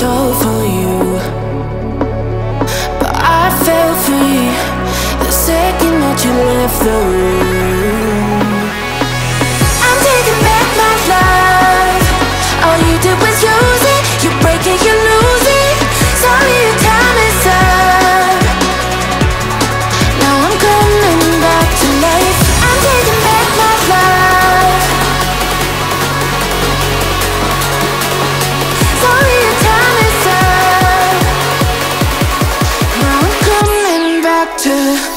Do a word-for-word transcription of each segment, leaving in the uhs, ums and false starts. soul for you, but I felt free the second that you left the room. I'm taking back my life. All you did was use it. You break it, you lose it. Sorry, your time is up. Now I'm coming back to life. I'm taking back my life. Sorry, your time is up. Now I'm coming back to life.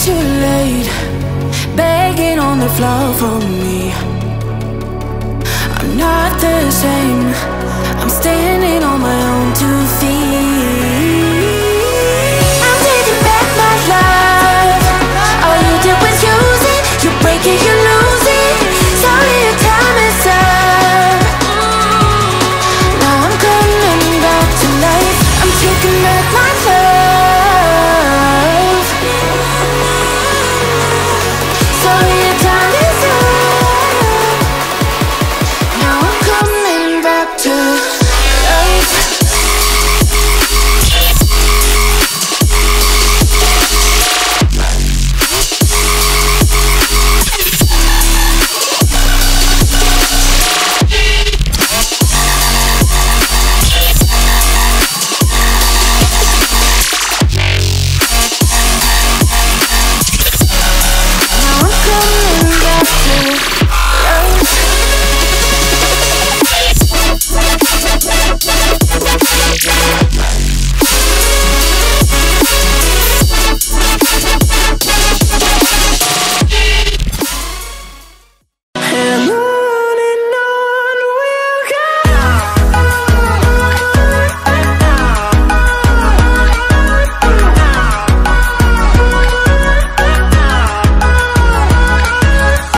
Too late, begging on the floor for me. I'm not the same, I'm standing on my own too.